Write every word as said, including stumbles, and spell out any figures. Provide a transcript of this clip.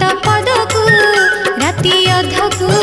पदकू राति अधकू